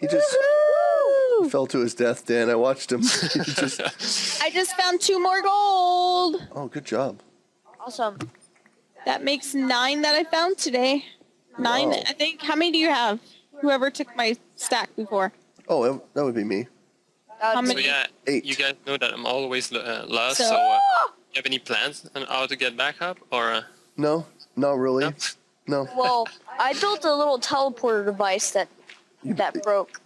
He just fell to his death, Dan. I watched him. I just found 2 more gold. Oh, good job. Awesome. That makes 9 that I found today. 9, wow. I think. How many do you have? Whoever took my stack before. Oh, that would be me. How many? So, yeah, 8. You guys know that I'm always last, so you have any plans on how to get back up? Or No, not really. No. Well, I built a little teleporter device that broke.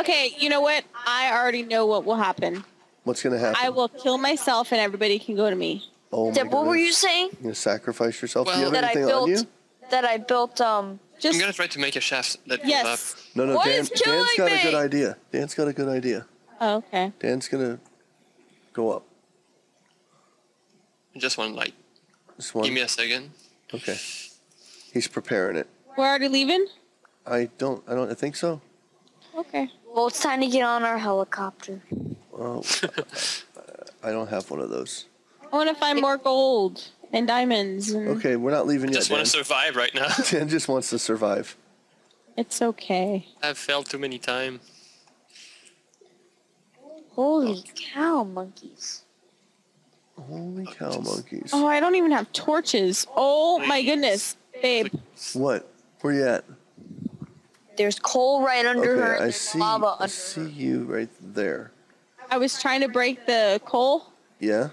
Okay, you know what? I already know what will happen. What's going to happen? I will kill myself and everybody can go to me. Oh, my goodness. What were you saying? You're going to sacrifice yourself? Well, do you have anything on you? That I built, I'm going to try to make a shaft that goes up. No, no, Dan's got a good idea. Dan's got a good idea. Oh, okay. Dan's going to go up. Just one light. Just one? Give me a second. Okay. He's preparing it. We're already leaving? I don't think so. Okay. Well, it's time to get on our helicopter. Well, I don't have one of those. I want to find more gold and diamonds. And okay, we're not leaving yet. I just want to survive right now. Dan just wants to survive. It's okay. I've failed too many times. Holy cow, monkeys. Holy cow, monkeys. Oh, I don't even have torches. Oh, my goodness. Babe. What? Where you at? There's coal right under her. And lava under her. I see you right there. I was trying to break the coal. Yeah.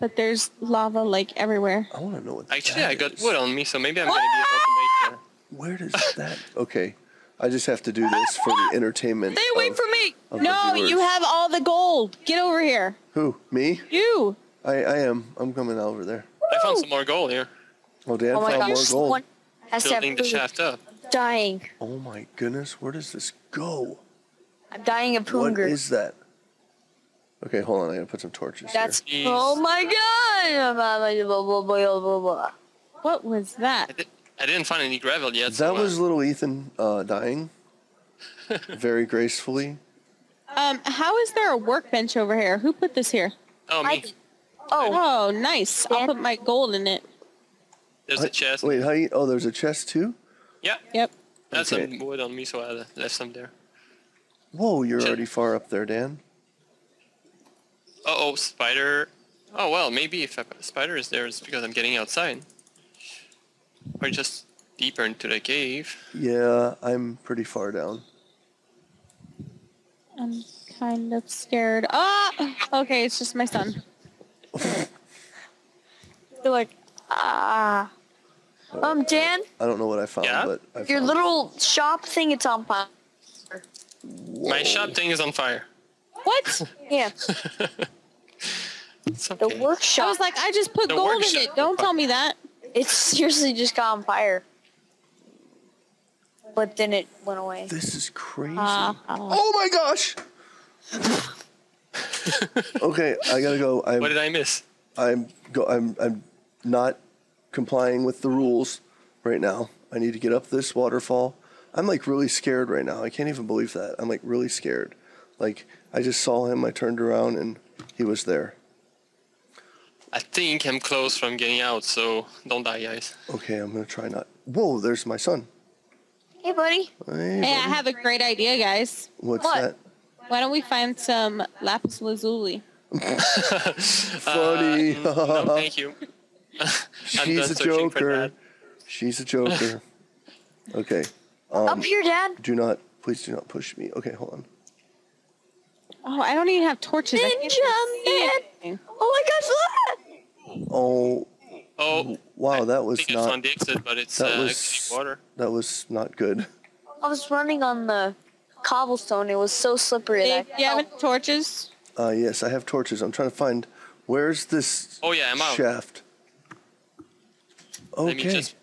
But there's lava like everywhere. I want to know what. Actually, I got wood on me, so maybe I'm going to be able to make it. Where does that? Okay, I just have to do this for the entertainment. Stay away from me! No, you have all the gold. Get over here. Who? Me? You. I am. I'm coming over there. I found some more gold here. Oh, Dan found more gold. I'm building the shaft up. Dying. Oh my goodness, where does this go? I'm dying of hunger. What is that? Okay, hold on, I gotta put some torches here. Oh my god! What was that? I didn't find any gravel yet. That was little Ethan dying. Very gracefully. How is there a workbench over here? Who put this here? Oh, me. Oh, nice. I'll put my gold in it. There's a chest. Wait, how you, there's a chest too? Yeah. Yep. That's some wood on me, so I left some there. Whoa, you're already far up there, Dan. Uh-oh, spider. Oh, well, maybe if a spider is there, it's because I'm getting outside. Or just deeper into the cave. Yeah, I'm pretty far down. I'm kind of scared. Ah! Okay, it's just my son. They're like, ah... Dan? I don't know what I found, but I found your little shop thing, it's on fire. Whoa. My shop thing is on fire. What? Yeah. It's okay. The workshop. I was like, I just put gold in it. Don't tell me that. It seriously just got on fire. But then it went away. This is crazy. Oh my gosh! Okay, I gotta go. What did I miss? I'm not complying with the rules right now. I need to get up this waterfall. I'm like really scared right now. I can't even believe that. I'm like really scared. Like I just saw him. I turned around and he was there. I think I'm close from getting out, so don't die, guys. Okay, I'm gonna try not. Whoa, there's my son. Hey, buddy. Hey, I have a great idea, guys. What's that? Why don't we find some lapis lazuli? Funny. No, thank you. She's a joker. She's a joker. Okay. Up here, Dad. Please do not push me. Okay, hold on. Oh, I don't even have torches. Ninja man. Oh my gosh, look. Oh. Wow, that was not. I think it's on the exit, but it's actually water. That was not good. I was running on the cobblestone. It was so slippery. Do you have any torches? Yes, I have torches. I'm trying to find. Where's this? Oh yeah, I'm out. Shaft. Okay. Let me just,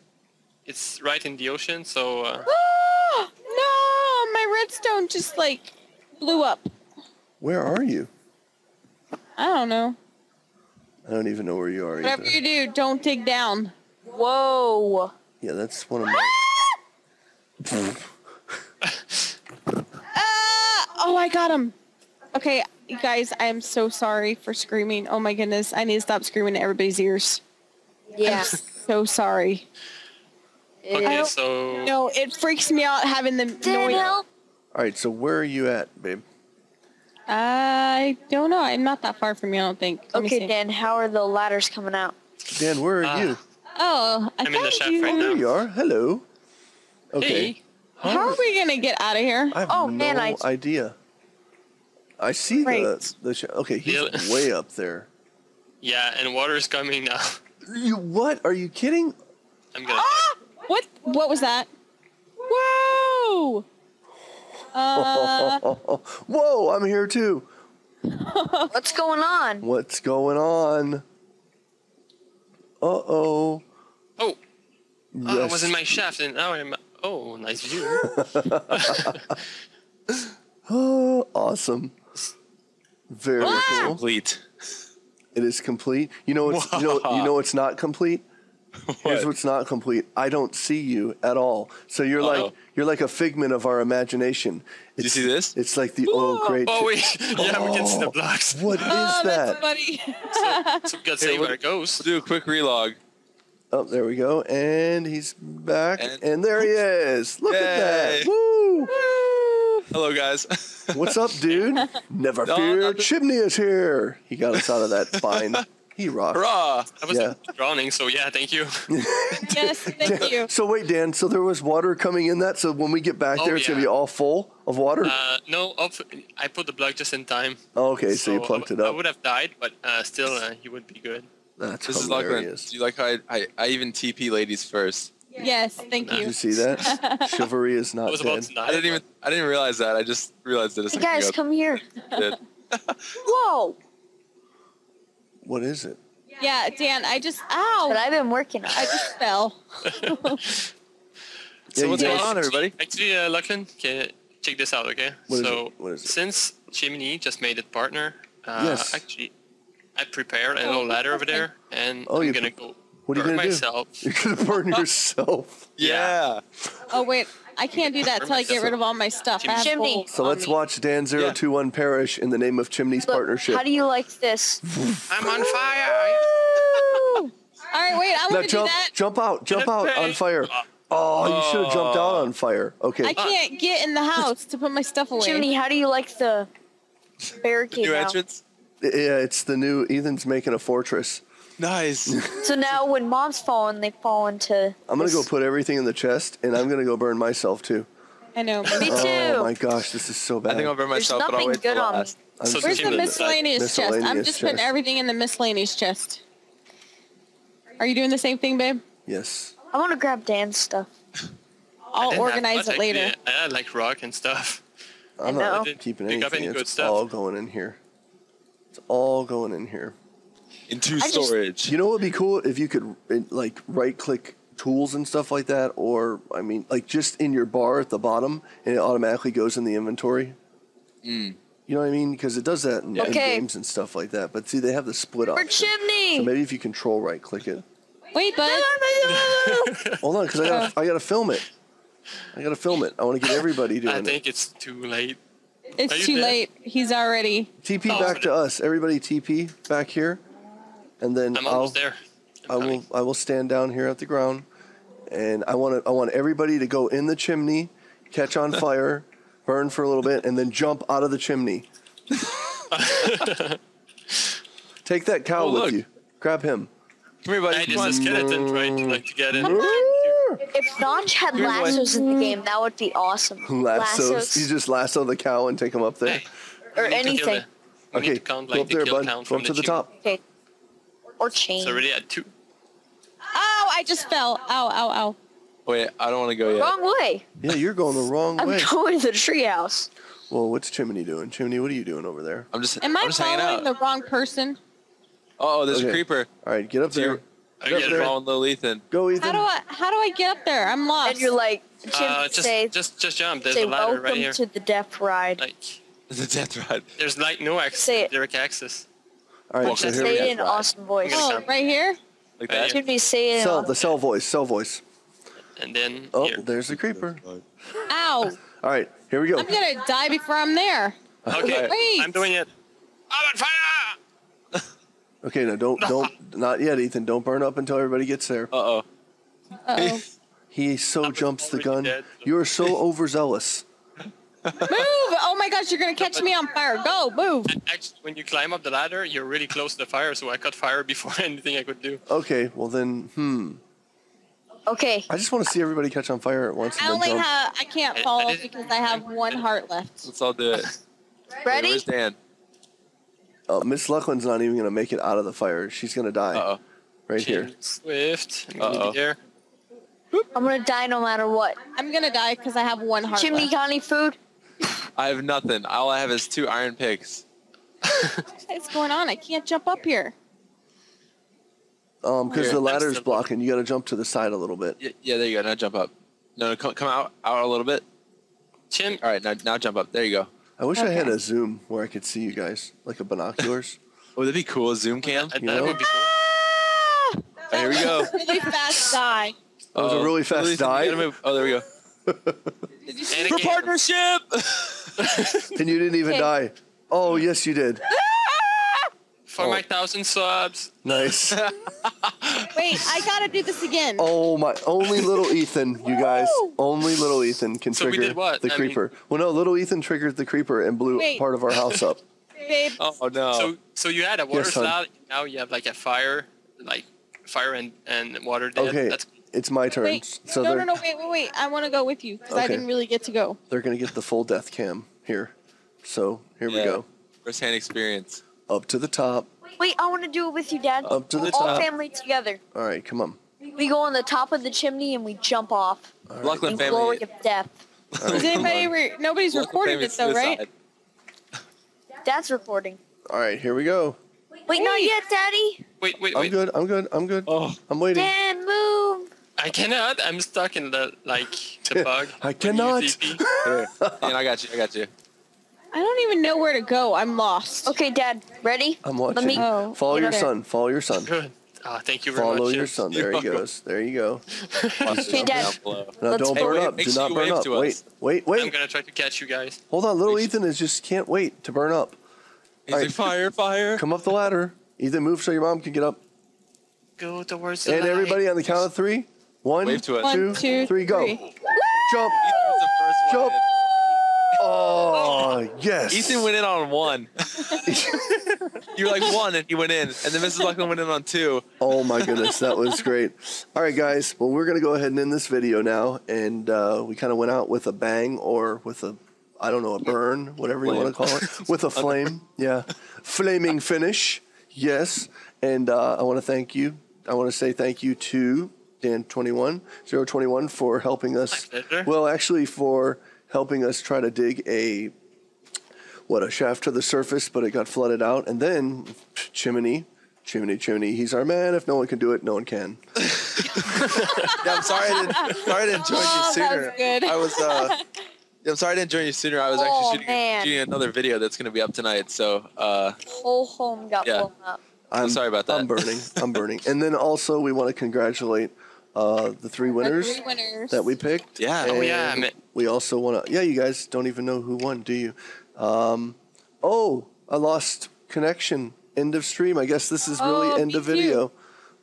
it's right in the ocean, so... No! My redstone just, like, blew up. Where are you? I don't know. I don't even know where you are either. Whatever you do, don't dig down. Whoa! Yeah, that's one of my... Oh, I got him! Okay, guys, I am so sorry for screaming. Oh my goodness, I need to stop screaming in everybody's ears. Yes. Yeah. So sorry. Okay, so no, it freaks me out having the noise. All right, so where are you at, babe? I don't know. I'm not that far from you, I don't think. Okay, Dan, how are the ladders coming out? Dan, where are you? Oh, I'm in the shop right now. There you are. Hello. Okay. Hey. How are we going to get out of here? I have no idea. I see the okay, he's way up there. Yeah, and water's coming now. What? Are you kidding? I'm gonna What was that? Whoa! Whoa, I'm here too. What's going on? What's going on? Uh-oh. Oh. Yes. I was in my shaft and now I'm... Oh, nice view. Oh, awesome. Very cool. Complete. It is complete. You know what's it's not complete? What? Here's what's not complete. I don't see you at all. So you're like a figment of our imagination. Did you see this? It's like the we can see the blocks. What is that? That's so, gotta see where it goes. We'll do a quick relog. Oh, there we go. And he's back. And there he is. Look at that. Woo! Hello, guys. What's up, dude? Never fear. Chimney is here. He got us out of that bind. He rocked. Hurrah! I was drowning, so yeah, thank you. Yes, thank you. So wait, Dan, so there was water coming in that, so when we get back there, it's going to be all full of water? No, I put the plug just in time. Oh, okay, so you plugged it up. I would have died, but still, you would be good. That's hilarious. Do you like how I even TP ladies first? Yes, thank you. Did you see that? Chivalry is not dead. I didn't realize that. I just realized that. Hey guys, come here. Whoa. What is it? Yeah, Dan, I just... Ow! But I've been working on it. I just fell. So what's going on, everybody? Actually, Luclin, check this out, okay? What is it? Since Chimney just made it partner, actually, I prepared a little ladder over there, and I'm going to go burn myself. You're going to burn yourself? Yeah. Oh, wait. I can't do that until I get rid of all my stuff. Chimney. So let's watch Dan021 perish in the name of Chimney's partnership. How do you like this? I'm on fire. All right, wait. I want to do that. Jump out. Jump out on fire. Oh, you should have jumped out on fire. Okay. I can't get in the house to put my stuff away. Chimney, how do you like the barricade? New entrance? Yeah, it's the new. Ethan's making a fortress. Nice. So now when mom's falling, they fall into... I'm going to go put everything in the chest, and I'm going to go burn myself, too. I know. Me too. Oh, my gosh. This is so bad. I think I'll burn myself, but I'll wait till last. So where's the miscellaneous chest? I'm just putting everything in the miscellaneous chest. Are you doing the same thing, babe? Yes. I want to grab Dan's stuff. I'll organize it later. I like rock and stuff. I'm not keeping anything. It's all going in here. It's all going in here. Into storage. You know what would be cool? If you could, like, right-click tools and stuff like that, or, I mean, like, just in your bar at the bottom, and it automatically goes in the inventory. Mm. You know what I mean? Because it does that in games and stuff like that. But, see, they have the split off. For Chimney! So maybe if you control right-click it. Wait, bud. Hold on, because I got to film it. I got to film it. I want to get everybody doing it. I think it's too late. It's too late. He's already... TP back to us. Everybody TP back here. And then I'm almost there. I will stand down here at the ground, and I want everybody to go in the chimney, catch on fire, burn for a little bit, and then jump out of the chimney. Take that cow with you. Grab him. Everybody, I just skeleton trying to get in. If Notch had lassos in the game, that would be awesome. Lassos. You just lasso the cow and take him up there, or anything. Okay, go up there, bud. Go up to the top. Okay. Or chain. It's already at 2. Oh, I just fell. Ow, ow, ow. Wait, I don't want to go yet. Wrong way. Yeah, you're going the wrong way. I'm going to the treehouse. Well, what's Chimney doing? Chimney, what are you doing over there? I'm just following hanging out. The wrong person? Oh, there's a creeper. All right, get up there. Get following little Ethan. Go, Ethan. How do I get up there? I'm lost. And you're like, just jump. There's a ladder right here. Welcome to the death ride. The death ride. There's like no access. Direct access. All right, so here say it in an awesome voice. Oh, right here? Like that? Should be saying cell voice. And then there's the creeper. Ow. All right, here we go. I'm going to die before I'm there. Okay, wait. I'm doing it. I'm on fire! Okay, no, don't, not yet, Ethan. Don't burn up until everybody gets there. Uh-oh. Uh-oh. He jumps the gun. Dead, so. You are so overzealous. Move! Oh my gosh, you're gonna catch me on fire. Go, move. Actually, when you climb up the ladder, you're really close to the fire, so I caught fire before anything I could do. Okay, well then, okay. I just want to see everybody catch on fire at once. I can't follow because I have one heart left. Let's all do it. Ready? Where's Dan? Oh, MrsLuclin's not even gonna make it out of the fire. She's gonna die. Uh-oh. Right here. Chimneyswift. Uh-oh. I'm gonna die no matter what. I'm gonna die because I have one heart. Chimney got any food? I have nothing. All I have is 2 iron picks. What's going on? I can't jump up here. Because the ladder's blocking. You gotta jump to the side a little bit. Yeah, there you go. Now jump up. No, come out a little bit. All right, now jump up. There you go. I wish I had a zoom where I could see you guys, like a binoculars. Oh, that'd be cool. A zoom cam. That would be cool. Ah! Here we go. Really fast die. That was a really fast dive. Oh, there we go. For partnership! And you didn't even die. Oh, yes, you did. For my 1,000 subs. Nice. Wait, I gotta do this again. Oh, my. Only little Ethan, you guys. Only little Ethan can trigger the creeper. Well, no, little Ethan triggered the creeper and blew part of our house up. Babe. Oh, no. So you had a water slide. Now you have like a fire, and water. Okay. That's it's my turn. Wait, so no, wait. I want to go with you because I didn't really get to go. They're going to get the full death cam here. So here we go. First-hand experience. Up to the top. Wait, I want to do it with you, Dad. Up to the top. All family together. All right, come on. We go on the top of the chimney and we jump off. All right. Luclin family. Glory of death. Right, is anybody nobody's recording it though, right? Dad's recording. All right, here we go. Wait, not yet, Daddy. Wait. I'm good. I'm good. Oh, I'm waiting. Dan, move. I cannot. I'm stuck in the bug. I cannot. Here. And I got you. I don't even know where to go. I'm lost. Okay, Dad. Ready? I'm watching. Follow your son. Follow your son. Good. Oh, thank you very much. Follow your son. There he goes. There you go. Okay, Dad. Now don't burn up. Do not burn up. Wait. I'm gonna try to catch you guys. Hold on, little Ethan can't wait to burn up. All right. Fire. Come up the ladder. Ethan, move so your mom can get up. Go towards the ladder. And everybody on the count of 3. 1, 2, 3, go. Woo! Jump. Ethan was the first one. Jump. Oh, yes. Ethan went in on 1. You were like 1 and he went in. And then MrsLuclin went in on 2. Oh, my goodness. That was great. All right, guys. Well, we're going to go ahead and end this video now. And we kind of went out with a bang or with a, I don't know, a burn, whatever you want to call it. With a flame. Yeah. Flaming finish. Yes. And I want to thank you. I want to say thank you to Dan021 for helping us. Well, actually, for helping us try to dig a shaft to the surface, but it got flooded out. And then chimney. He's our man. If no one can do it, no one can. Yeah, I'm sorry I didn't join you sooner. That was good. I'm sorry I didn't join you sooner. I was actually shooting another video that's going to be up tonight. So whole home got blown up. I'm sorry about that. I'm burning. And then also we want to congratulate the 3 winners that we picked. Yeah. Oh, yeah. We also want to... Yeah, you guys don't even know who won, do you? Oh, I lost connection. End of stream. I guess this is really end of video.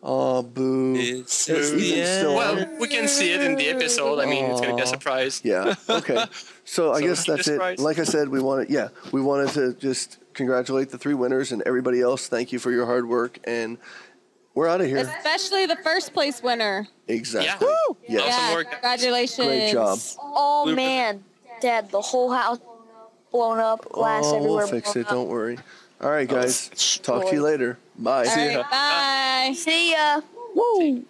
Oh, boo. Well, we can see it in the episode. I mean, it's going to be a surprise. Yeah, okay. So I guess that's it. Like I said, we wanted to just congratulate the 3 winners and everybody else. Thank you for your hard work, and we're out of here. Especially the first place winner. Exactly. Yeah. Woo! Yes. Awesome work. Congratulations. Great job. Oh, man. Dad, the whole house blown up. Glass everywhere. We'll fix it. Don't worry. All right, guys. Talk to you later. Bye. See ya. Woo.